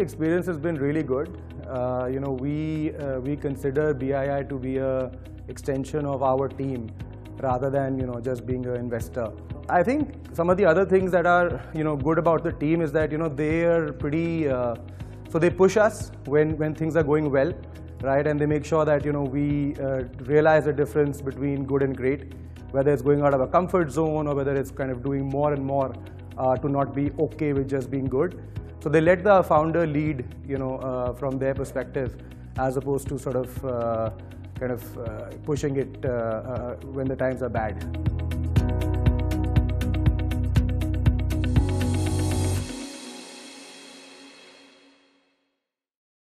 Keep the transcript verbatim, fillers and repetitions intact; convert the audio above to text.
the experience has been really good. Uh, you know, we uh, we consider B I I to be a extension of our team, rather than you know just being an investor. I think some of the other things that are you know good about the team is that you know they are pretty. Uh, so they push us when when things are going well, right? And they make sure that you know we uh, realize the difference between good and great, whether it's going out of a comfort zone or whether it's kind of doing more and more uh, to not be okay with just being good. So they let the founder lead, you know, uh, from their perspective, as opposed to sort of uh, kind of uh, pushing it uh, uh, when the times are bad.